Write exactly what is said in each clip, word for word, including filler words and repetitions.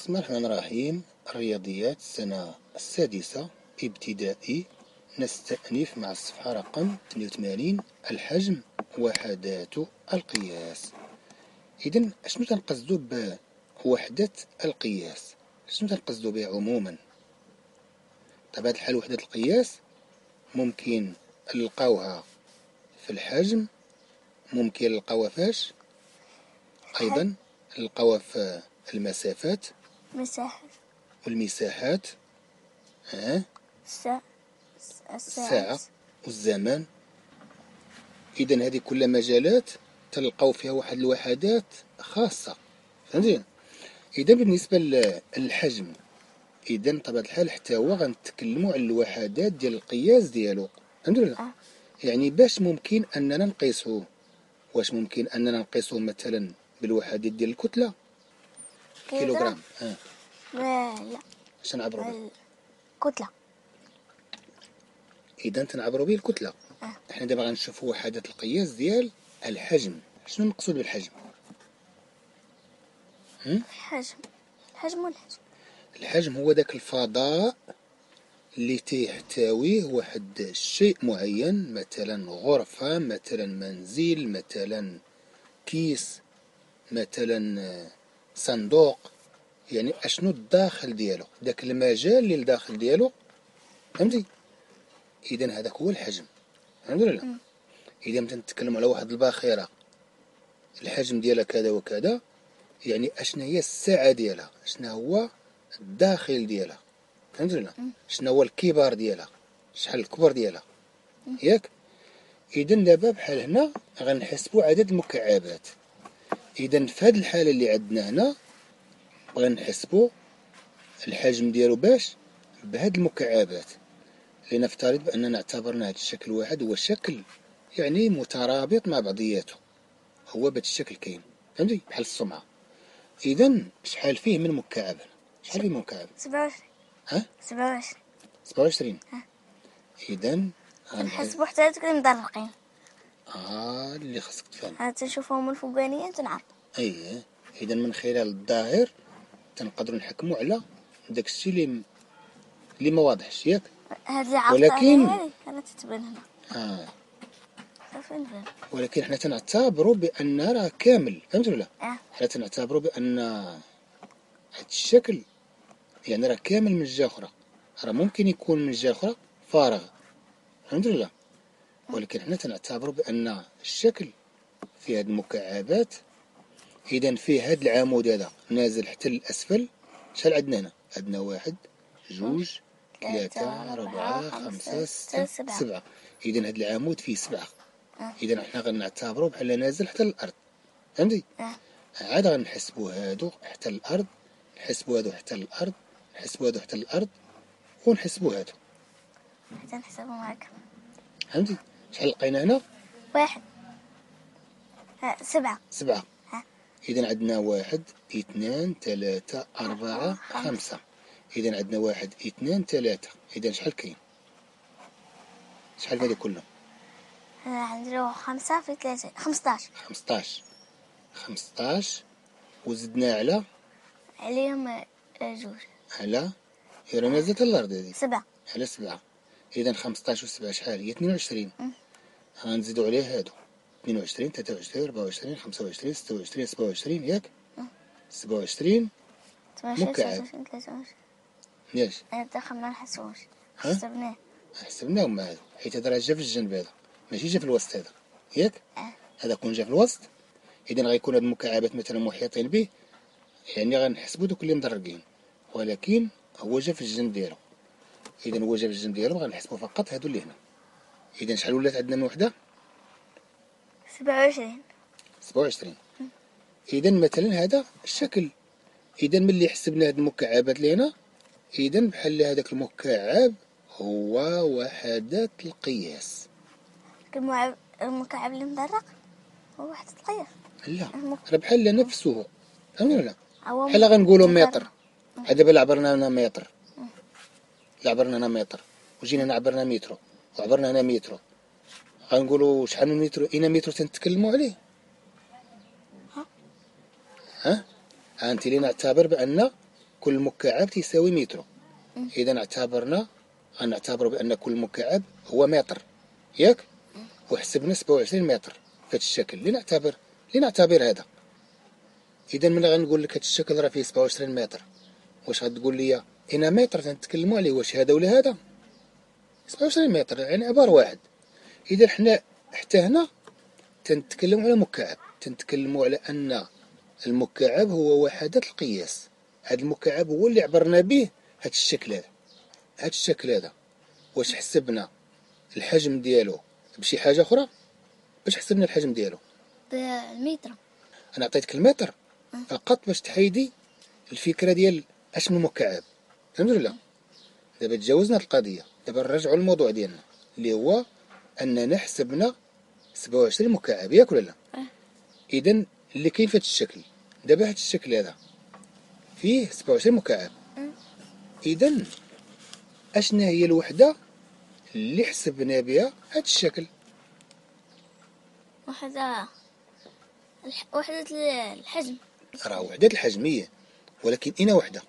بسم الله الرحمن الرحيم. الرياضيات السنة السادسة ابتدائي، نستأنف مع الصفحة رقم ثمانية وثمانين، الحجم وحدات القياس. إذن شنو تنقصدو بوحدة القياس؟ شنو تنقصدو بها عموما؟ طبعا الحال وحدة القياس ممكن نلقاوها في الحجم، ممكن نلقاوها فاش أيضا نلقاوها في المسافات، مساحة والمساحات، ها الساعة الساعة والزمان. إذن هذه كلها مجالات تلقاو فيها واحد الوحدات خاصة، فهمتي؟ إذن بالنسبة للحجم، إذن طبعا الحال حتى هو غنتكلمو على الوحدات ديال القياس ديالو، فهمتي ولا لا؟ يعني باش ممكن أننا نقيسوه، واش ممكن أننا نقيسوه مثلا بالوحدات ديال الكتلة كيلوغرام؟ اه لا، اش نعبرو به؟ الكتلة. إذا تنعبرو به الكتلة. اه حنا دابا غنشوفو وحدات القياس ديال الحجم. شنو المقصود بالحجم؟ الحجم الحجم والحجم الحجم هو داك الفضاء اللي تيحتويه واحد الشيء معين، مثلا غرفة، مثلا منزل، مثلا كيس، مثلا صندوق. يعني اشنو الداخل ديالو، داك المجال اللي الداخل ديالو، فهمتي؟ اذا هذاك هو الحجم، فهمتي ولا لا؟ اذا تنتكلم على واحد الباخره الحجم ديالها كذا وكذا، يعني اشنا هي السعه ديالها، شنو هو الداخل ديالها، فهمتي ولا لا؟ شنو هو الكبار ديالها، شحال الكبر ديالها، ياك؟ اذا دابا بحال هنا غنحسبوا عدد المكعبات. إذا في هاد الحالة اللي عندنا هنا غنحسبو الحجم ديالو باش بهاد المكعبات. لنفترض بأننا اعتبرنا هاد الشكل واحد هو شكل يعني مترابط مع بعضياته، هو بهاد الشكل كاين، فهمتي؟ بحال السمعة. إذا شحال فيه من مكعب؟ شحال فيه من مكعب؟ سبعة وعشرين. ها؟ سبعة وعشرين. سبعة وعشرين. ها. إذا غنحسبو حتى هادوك اللي مدرقين. آه اللي خاصك تفهم، عاد تنشوفهم الفوقانيين تنعرف. أيه، إذا من خلال الظاهر تنقدروا نحكموا على داك الشيء اللي اللي ما واضحش، ياك؟ هاد اللي عرفتها ولكن أنا تتبان هنا. آه صافي نبان. ولكن حنا تنعتبروا بأن راه كامل، فهمت ولا؟ آه حنا تنعتبروا بأن هاد الشكل يعني راه كامل من جهة أخرى، راه ممكن يكون من جهة أخرى فارغ، فهمت ولا؟ ولكن حنا تنعتبروا بأن الشكل في هاد المكعبات. إذا في هاد العمود هذا نازل حتى للأسفل، شحال عندنا هنا؟ عندنا واحد، جوج، ثلاثة، أربعة، خمسة، ستة، سبعة. إذا هاد العمود فيه سبعة. إذا حنا غنعتبروا بحال نازل حتى للأرض، فهمتي؟ عاد غنحسبوا هادو حتى للأرض، نحسبوا هادو حتى للأرض، نحسبوا هادو حتى للأرض، ونحسبوا هادو. حتى نحسبهم هاكا. فهمتي؟ شحال لقينا هنا؟ واحد، سبعة. سبعة. إذا عندنا واحد، اثنان، ثلاثة، أربعة، خمسة. إذا عندنا واحد، اثنان، ثلاثة. إذا شحال كاين؟ شحال هادي كلهم؟ عندنا خمسة في ثلاثة، خمسطاش. خمسطاش. خمسطاش وزدنا على؟ عليهم جوج. على؟ هي راه نازلة للأرض هادي. سبعة. على سبعة. إذا خمسطاش وسبعة شحال هي؟ اثنين وعشرين. غنزيدو عليه هادو اثنين وعشرين، ثلاثة وعشرين، أربعة وعشرين، خمسة وعشرين، ستة وعشرين، سبعة وعشرين، ياك؟ سبعة وعشرين مكعب. ياش؟ هادا خمنا نحسبوش، حسبناه حسبناهم مع هادو، حيت هادا راه جا في الجنب هادا، ماشي جا في الوسط هادا، ياك؟ هادا كون جا في الوسط، إذا غيكون هاد المكعبات مثلا محيطين به، يعني غنحسبو دوك اللي مدرقين، ولكن هو جا في الجنب ديالو. إذا هو جا في الجنب ديالو غنحسبو فقط هادو اللي هنا. إذا شحال ولات عندنا من وحدة؟ سبعة وعشرين. سبعة وعشرين. إذا مثلا هذا الشكل، إذا ملي حسبنا هاد المكعبات اللي هنا، إذا بحال هذاك المكعب هو وحدات القياس. المكعب اللي مدرق هو وحدة القياس؟ لا، راه بحال نفسه، فهمتي ولا؟ بحال غنقولو متر، دابا عبرنا هنا متر، عبرنا هنا متر، وجينا هنا عبرنا مترو، عبرنا هنا مترو، غنقولوا شحال من متر؟ اين متر تنتكلموا عليه؟ ها ها انت اللي نعتبر بان كل مكعب تساوي متر. إذا اعتبرنا أن نعتبر بأن كل مكعب هو متر، ياك؟ وحسبنا سبعة وعشرين متر في هذا الشكل لنعتبر لنعتبر هذا. إذا ملي غنقول لك هذا الشكل راه فيه سبعة وعشرين متر، واش غتقول لي هنا متر تنتكلموا عليه واش هذا ولا هذا؟ سبعة وعشرين متر يعني عبار واحد. إذا حنا حتى هنا تنتكلموا على مكعب، تنتكلموا على أن المكعب هو وحدة القياس. هذا المكعب هو اللي عبرنا به هذا الشكل هذا هذا الشكل هذا. واش حسبنا الحجم ديالو بشي حاجه اخرى؟ باش حسبنا الحجم ديالو بالمتر. انا عطيتك المتر فقط باش تحيدي الفكره ديال اش من مكعب، فهمتوا ولا؟ دابا تجاوزنا القضيه، دابا نرجعوا للموضوع ديالنا اللي هو اننا حسبنا سبعة وعشرين مكعب، ياك ولا لا؟ اذا اللي كاين في هذا الشكل دابا هذا الشكل هذا فيه سبعة وعشرين مكعب. اذا اشنا هي الوحده اللي حسبنا بها هذا الشكل؟ وحده وحده الحجم. راه وحده الحجميه، ولكن هنا وحده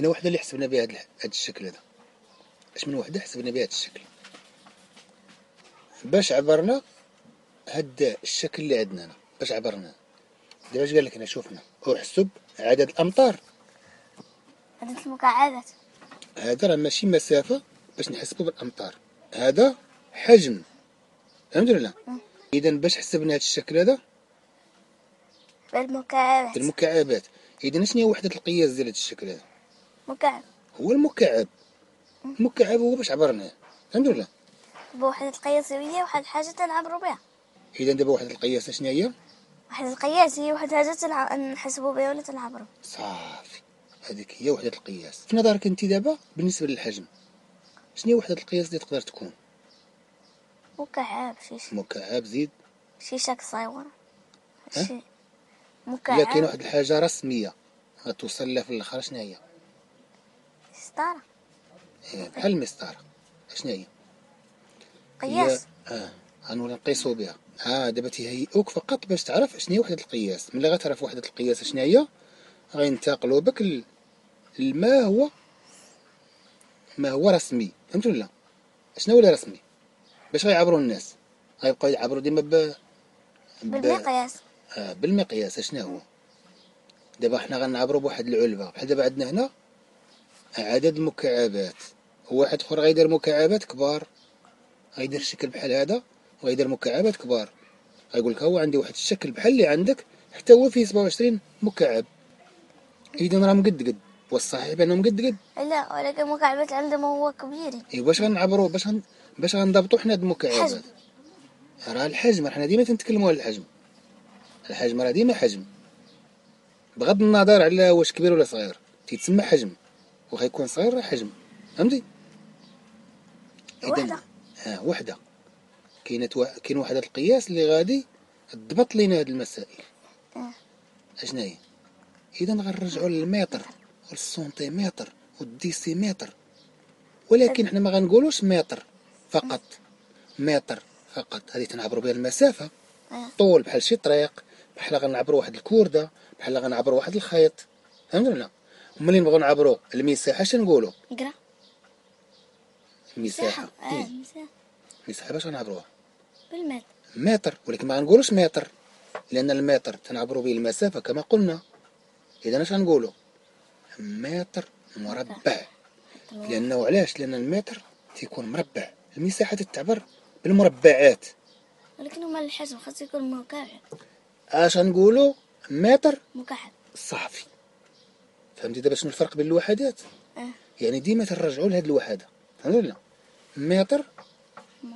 هنا وحده اللي حسبنا بها هذا الشكل هذا. اش من وحده حسبنا بها هذا الشكل باش عبرنا هذا الشكل اللي عندنا هنا؟ باش عبرنا دابا اش قال لك هنا؟ شوفنا احسب عدد الامتار، عدد المكعبات. هذا راه ماشي مسافه باش نحسبوا بالامتار، هذا حجم، فهمتوا ولا؟ اذا باش حسبنا هذا الشكل هذا بالمكعبات المكعبات. اذا شنو هي وحده القياس ديال هذا الشكل هذا؟ مكعب. هو المكعب المكعب هو باش عبرناه، فهمتوا ولا؟ بوحده القياس هي واحد الحاجه تنعبروا بها. اذا دابا وحده القياس شنو هي؟ وحده القياس هي واحد الحاجه تنع... نحسبوا بها ولا تنعبروا. صافي، هذيك هي وحده القياس. في نظرك انت دابا بالنسبه للحجم شنو هي وحده القياس اللي تقدر تكون؟ مكعب شي مكعب زيد شي شك صغير شي مكعب. لكن واحد الحاجه رسميه غتوصل لها في الاخر، شنو هي؟ مسطره. ايه بحال المسطره، شنو هي؟ قياس. اه غنولي نقيسو بها. اه دابا تيهيئوك فقط باش تعرف شنو هي وحده القياس. ملي غتعرف وحده القياس شنو هي غينتقلوا بك لما هو ما هو رسمي، فهمتوا ولا؟ شنو ولا رسمي باش غيعبروا الناس؟ غيبقاو يعبروا ديما ب... بالمقياس. اه بالمقياس. شنو هو دابا؟ حنا غنعبروا بواحد العلبه بحال دابا عندنا هنا عدد المكعبات، واحد اخر غيدير مكعبات كبار، غيدير شكل بحال هذا وغيدير مكعبات كبار، غيقول لك هو عندي واحد الشكل بحال اللي عندك حتى هو فيه سبعة وعشرين مكعب. اذا راه مقد قد، والصحيح بانهم قد قد. لا ولكن المكعبات عندهم هو كبيرين. اي باش غنعبروا باش هن... باش غنضبطوا حنا هاد المكعبات؟ راه الحجم، حنا ديما تنتكلموا على الحجم. الحجم راه ديما حجم بغض النظر على واش كبير ولا صغير، تيتسمى حجم وغيكون صغير راه حجم، فهمتي؟ وحده. اه وحده. كاينه كاين وحده القياس اللي غادي تضبط لينا هاد المسائل. اه اشنا هي؟ اذا غنرجعوا للمتر والسنتيمتر والديسيمتر، ولكن حنا ما غنقولوش متر فقط، متر فقط هذه تنعبروا بها المسافه. طول بحال شي طريق، بحال غنعبروا واحد الكورده، بحال غنعبروا واحد الخيط، فهمتوا ولا؟ ملي نبغوا نعبروا المساحه اش نقولوا؟ قرا المساحه. اه المساحه المساحه باش غنعبروها بالمتر متر، ولكن ما غنقولوش متر لان المتر تنعبروا به المسافه كما قلنا. اذا اش غنقولوا؟ متر مربع. لانه علاش؟ لان المتر تيكون مربع، المساحه تتعبر بالمربعات. ولكن هما الحجم خاص يكون مكعب. اش غنقولوا؟ متر مكعب. صافي، فهمتي دابا شنو الفرق بين الوحدات؟ اه يعني ديما ترجعوا لهاد الوحده، فهمتوا ولا؟ متر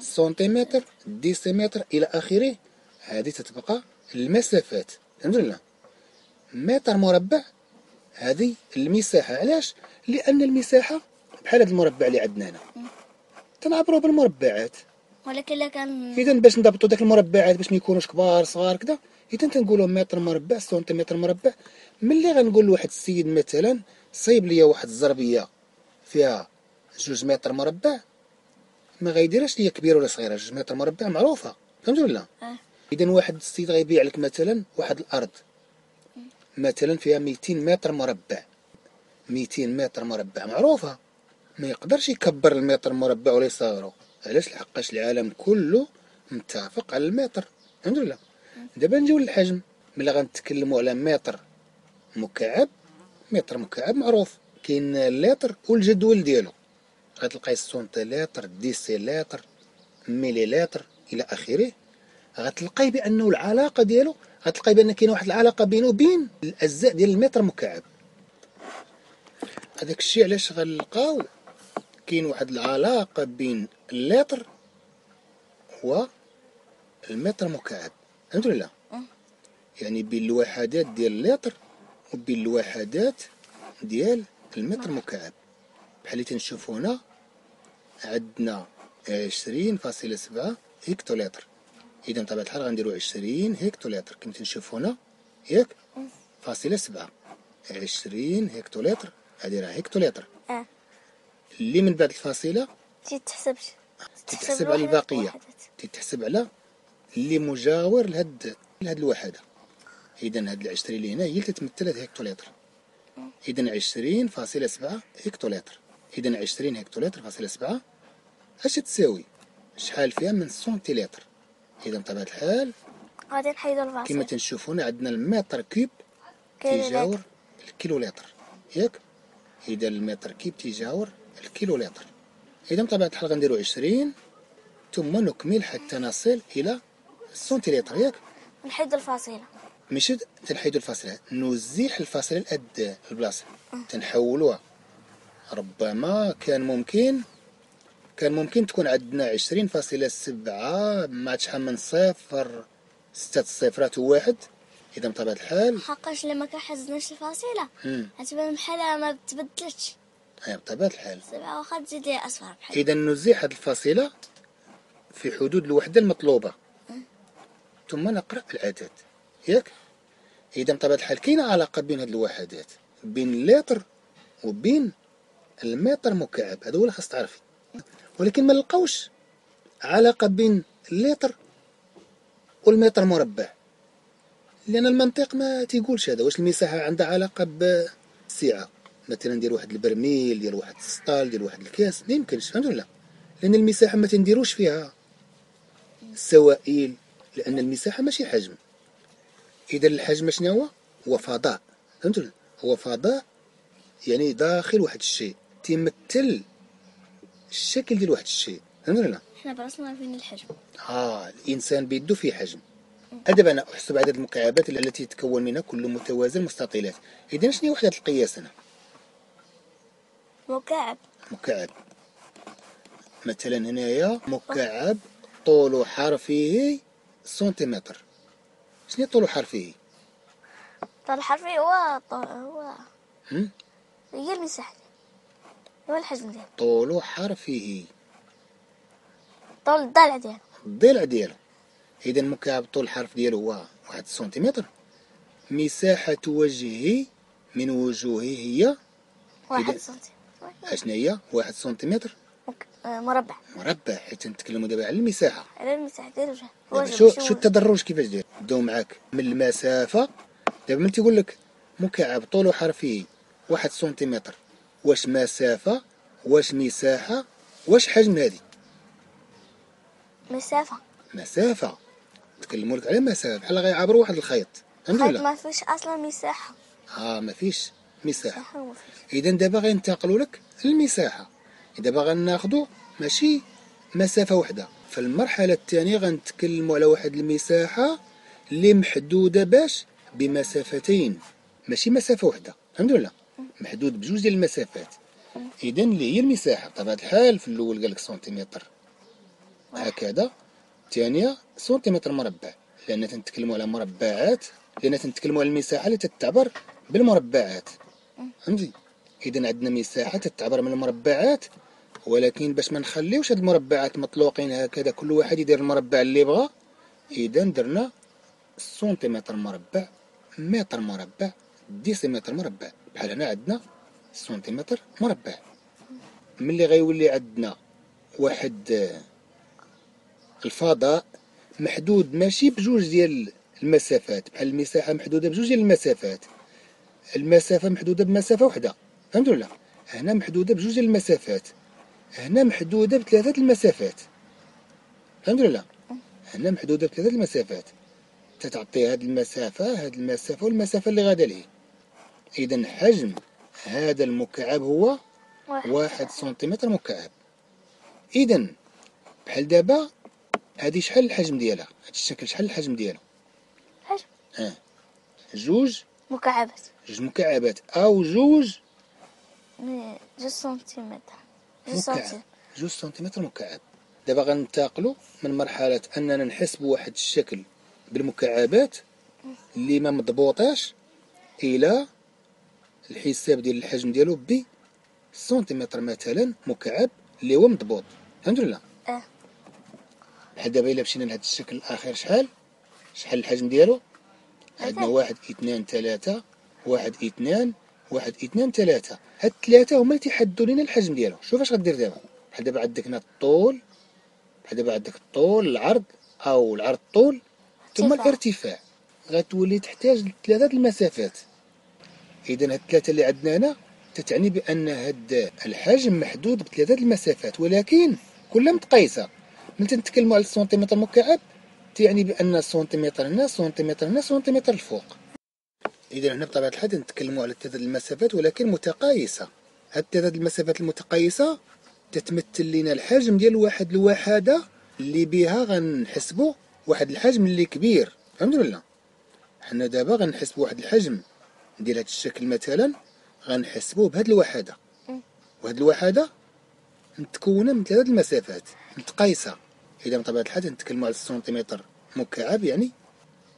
سنتيمتر ديسيمتر الى اخره، هذه تتبقى المسافات، فهمتوا ولا؟ متر مربع هذه المساحه. علاش؟ لان المساحه بحال هذا المربع اللي عندنا هنا تنعبروا بالمربعات. ولكن الا كان اذا باش نضبطوا داك المربعات باش ما يكونوش كبار صغار كذا، اذا تنقولوا متر مربع سنتيمتر مربع. ملي غنقول لواحد السيد مثلا صايب ليا واحد الزربيه فيها جوج متر مربع، ما غايديرهاش ليا كبيره ولا صغيره، جوج متر مربع معروفه، فهمتوا ولا؟ اه اذا واحد السيد غيبيع لك مثلا واحد الارض مثلا فيها ميتين متر مربع، مئتين متر مربع معروفة، ما يقدرش يكبر المتر مربع ولا يصغره. علاش؟ لحقاش العالم كله متفق على المتر. الحمد لله. دابا نجيو للحجم، ملي غنتكلموا على متر مكعب، متر مكعب معروف، كاين اللتر والجدول ديالو، غتلقاي السنتيلتر، ديسيلتر، مليلتر الى اخره. غتلقاي بانه العلاقه ديالو، غتلقاي بان كاينه واحد العلاقه بينه وبين الاجزاء ديال المتر مكعب. هذاك الشيء علاش غنلقاو كاين واحد العلاقه بين اللتر والمتر مكعب. الحمد لله. يعني بين الوحدات ديال اللتر وبين الوحدات ديال المتر مكعب. بحال اللي تنشوفو هنا عندنا عشرين فاصلة سبعة هكتولتر، إذا بطبيعة الحال غنديرو عشرين هكتولتر كما تنشوفو هنا، ياك؟ فاصلة سبعة، عشرين هكتولتر، هادي راه هكتولتر. اه اللي من بعد الفاصلة متتحسبش، تتحسب على الباقية، تتحسب على اللي مجاور لهاد لهاد الوحدة. إذا هاد العشرين اللي هنا هي اللي تتمثل هاد هكتولتر. إذا عشرين فاصلة سبعة هكتولتر، إذا عشرين هكتولتر فاصلة سبعة اش تساوي؟ شحال فيها من سنتيلتر؟ إذا بطبيعة الحال غادي نحيدو الفاصل. كما تنشوفو هنا عندنا المتر كيوب تيجاور الكيلولتر، ياك؟ إذا المتر كيوب تيجاور الكيلولتر. إذا بطبيعة الحال غنديرو عشرين ثم نكمل حتى نصل إلى السنتيلتر، ياك؟ نحيدو الفاصلة. ماشي تنحيدو الفاصلة، نزيح الفاصلة لأد البلاصة، تنحولوها. ربما كان ممكن كان ممكن تكون عندنا عشرين فاصلة سبعة مع شحال من صفر، ستة صفرات وواحد. إذا بطبيعة الحال حقاش لما كنحزناش الفاصلة غتبان بحالها ما تبدلتش. أي بطبيعة الحال سبعة واخا تزيد ليها أصفر بحال. إذا نزيح هاد الفاصلة في حدود الوحدة المطلوبة ثم نقرأ العدد، ياك؟ إذا بطبيعة الحال كاينة علاقة بين هاد الوحدات، بين اللتر وبين المتر مكعب، هذا هو اللي خاص تعرفي. ولكن ما نلقاوش علاقه بين اللتر والمتر مربع، لان المنطق ما تيقولش هذا. واش المساحه عندها علاقه بالسعه؟ مثلا ندير واحد البرميل، ديال واحد السطال، ديال واحد الكاس، ما يمكنش. الحمد لله. لان المساحه ما تنديروش فيها السوائل، لان المساحه ماشي حجم. اذا الحجم شنو هو؟ هو فضاء. فهمت لله؟ هو فضاء، يعني داخل واحد الشيء تيمثل الشكل ديال واحد الشيء. فهمت ولا لا؟ حنا براسنا عارفين الحجم. اه الانسان بيدو فيه حجم. دابا انا احسب عدد المكعبات التي يتكون منها كل متوازن مستطيلات. اذا شنو هي وحده القياس هنا؟ مكعب. مكعب. مثلا هنايا مكعب طول حرفه سنتيمتر. شنو طول حرفه؟ طول حرفه هو هو هي المساحه، هو الحجم ديالو. طول حرفه، طول الضلع ديالو، الضلع ديالو. إذا مكعب طول الحرف ديالو هو واحد سنتيمتر. مساحة وجهه من وجوهه هي واحد سنتيمتر. شنو هي؟ واحد سنتيمتر مربع. مربع، حيت نتكلموا دابا على المساحة، على المساحة ديال الوجه. شو شو التدرج كيفاش داير؟ نبداو معاك من المسافة. دابا ملي تيقول لك مكعب طول حرفه واحد سنتيمتر، واش مسافة، واش مساحة، واش حجم؟ هذه مسافة. مسافة، تكلموا لك على مسافة، بحال غيعبروا واحد الخيط. فهمتي ولا؟ ما فيش أصلا مساحة. آه ما فيش مساحة. إذا دابا غينتقلوا لك المساحة. دابا غناخذوا ماشي مسافة وحدة، في المرحلة الثانية غنتكلموا على واحد المساحة اللي محدودة باش بمسافتين، ماشي مسافة وحدة. فهمتي ولا؟ محدود بجوج ديال المسافات. اذا اللي هي المساحه بطبيعه الحال في الاول قال لك سنتيمتر هكذا، الثانيه سنتيمتر مربع، لان تنتكلموا على مربعات، لان تنتكلموا على المساحه اللي تتعبر بالمربعات. فهمتي؟ اذا عندنا مساحه تتعبر من المربعات، ولكن باش ما نخليوش هاد المربعات مطلوقين هكذا كل واحد يدير المربع اللي بغا، اذا درنا سنتيمتر مربع، متر مربع، ديسيمتر مربع. بحال هنا عندنا سنتيمتر مربع. ملي غيولي عندنا واحد الفضاء محدود ماشي بجوج ديال المسافات، بحال المساحه محدوده بجوج ديال المسافات، المسافه محدوده بمسافه وحده، فهمت ولا؟ هنا محدوده بجوج ديال المسافات، هنا محدوده بثلاثه المسافات، فهمت ولا؟ هنا محدوده بثلاثه المسافات، تتعطي هذه المسافه هذه المسافه والمسافه اللي غادا ليه. اذا حجم هذا المكعب هو واحد, واحد سنتيمتر مكعب. اذا بحال دابا هذه شحال الحجم ديالها؟ هذا الشكل شحال الحجم ديالها؟ حجم اه جوج مكعبات، جوج مكعبات او جوج جوج سنتيمتر، جوج سنتيمتر، جوج سنتيمتر مكعب. دابا غننتقلوا من مرحله اننا نحسبوا واحد الشكل بالمكعبات اللي ما مضبوطاش الى الحساب ديال الحجم ديالو بسنتيمتر مثلا مكعب اللي هو مضبوط، فهمت ولا؟ اه بحال دابا الا مشينا لهذا الشكل الاخير شحال؟ شحال الحجم ديالو؟ عندنا واحد اثنان ثلاثة، واحد اثنان، واحد اثنان ثلاثة، هاد الثلاثة هما اللي تيحددوا لنا الحجم ديالو. شوف اش غدير دابا، بحال دابا عندك هنا الطول، بحال دابا عندك الطول العرض او العرض الطول ثم الارتفاع، غتولي تحتاج لثلاثة المسافات. إذا هاد الثلاثة اللي عندنا هنا تتعني بأن هاد الحجم محدود بثلاثة المسافات، ولكن كلها متقايسة. من تنتكلموا على السنتيمتر مكعب تيعني بأن السنتيمتر هنا سنتيمتر هنا سنتيمتر الفوق. إذا هنا بطبيعة الحال تنتكلموا على ثلاثة المسافات ولكن متقايسة. هاد ثلاثة المسافات المتقايسة تتمثل لنا الحجم ديال واحد الوحدة اللي بها غنحسبوا واحد الحجم اللي كبير، فهمتوا ولا؟ حنا دابا غنحسبوا واحد الحجم ندير هذا الشكل مثلا، غنحسبوه بهذه الوحده، وهذه الوحده متكونه من ثلاثه المسافات متقايسه. اذا بطبيعه الحال تنتكلموا على السنتيمتر مكعب، يعني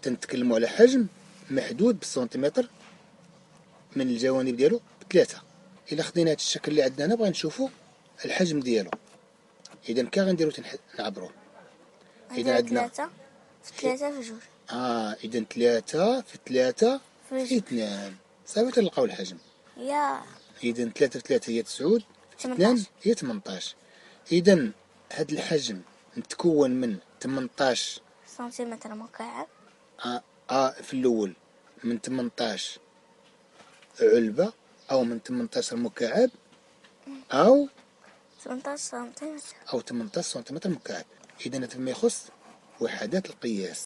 تنتكلموا على حجم محدود بالسنتيمتر من الجوانب ديالو بثلاثه. الا خدينا هذا الشكل اللي عندنا هنا بغا نشوفوا الحجم ديالو، اذا كا غنديرو تنعبروه. اذا عندنا ثلاثه في ثلاثه في جوج، اه اذا ثلاثه في ثلاثه في اثنان، صافي تلقاو الحجم. يا اذا ثلاثة في ثلاثة هي تسعود، اثنان هي ثمنطاش. اذا هذا الحجم متكون من ثمنطاش سنتيمتر مكعب اه, آه في الاول، من ثمنطاش علبة او من ثمنطاش مكعب او ثمنطاش سنتيمتر او ثمنطاش سنتيمتر مكعب. اذا هذا ما يخص وحدات القياس.